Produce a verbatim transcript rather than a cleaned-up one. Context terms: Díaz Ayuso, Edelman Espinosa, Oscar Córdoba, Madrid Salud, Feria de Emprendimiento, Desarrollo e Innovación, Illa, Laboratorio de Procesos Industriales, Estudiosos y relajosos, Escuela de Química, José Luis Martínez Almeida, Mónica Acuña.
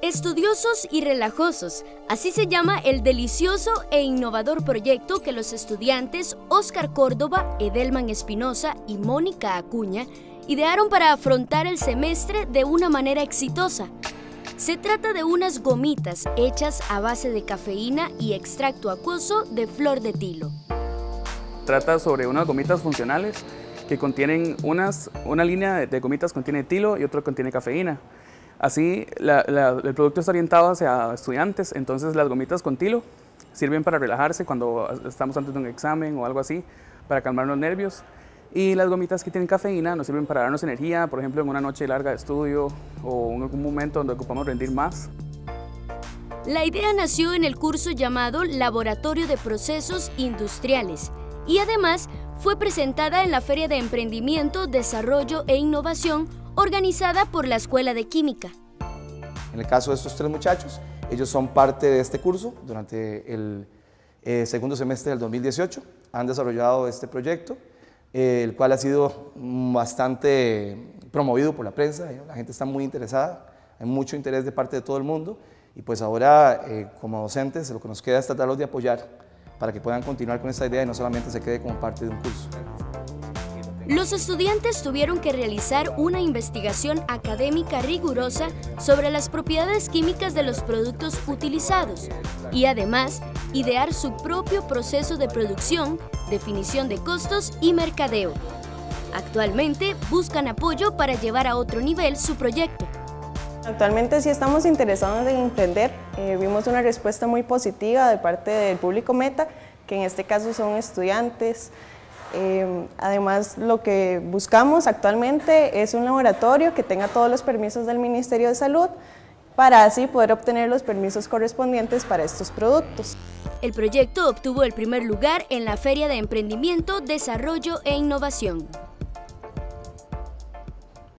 Estudiosos y relajosos, así se llama el delicioso e innovador proyecto que los estudiantes Oscar Córdoba, Edelman Espinosa y Mónica Acuña idearon para afrontar el semestre de una manera exitosa. Se trata de unas gomitas hechas a base de cafeína y extracto acuoso de flor de tilo. Trata sobre unas gomitas funcionales que contienen unas, una línea de gomitas contiene tilo y otra contiene cafeína. Así, la, la, el producto está orientado hacia estudiantes, entonces las gomitas con tilo sirven para relajarse cuando estamos antes de un examen o algo así, para calmar los nervios. Y las gomitas que tienen cafeína nos sirven para darnos energía, por ejemplo, en una noche larga de estudio o en algún momento donde ocupamos rendir más. La idea nació en el curso llamado Laboratorio de Procesos Industriales y además fue presentada en la Feria de Emprendimiento, Desarrollo e Innovación organizada por la Escuela de Química. En el caso de estos tres muchachos, ellos son parte de este curso. Durante el eh, segundo semestre del dos mil dieciocho han desarrollado este proyecto, eh, el cual ha sido bastante promovido por la prensa. La gente está muy interesada, hay mucho interés de parte de todo el mundo y pues ahora eh, como docentes lo que nos queda es tratarlos de apoyar para que puedan continuar con esta idea y no solamente se quede como parte de un curso. Los estudiantes tuvieron que realizar una investigación académica rigurosa sobre las propiedades químicas de los productos utilizados y además idear su propio proceso de producción, definición de costos y mercadeo. Actualmente buscan apoyo para llevar a otro nivel su proyecto. Actualmente sí estamos interesados en emprender. Eh, vimos una respuesta muy positiva de parte del público meta, que en este caso son estudiantes. Eh, además, lo que buscamos actualmente es un laboratorio que tenga todos los permisos del Ministerio de Salud para así poder obtener los permisos correspondientes para estos productos. El proyecto obtuvo el primer lugar en la Feria de Emprendimiento, Desarrollo e Innovación.